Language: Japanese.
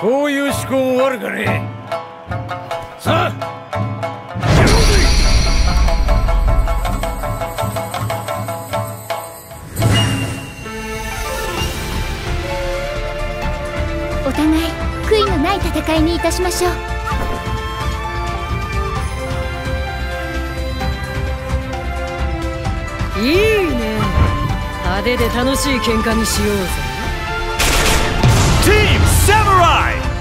こういう思考も悪かねえ。さあ。お互い悔いのない戦いにいたしましょう。いいね、派手で楽しい喧嘩にしようぜ。チームサムライ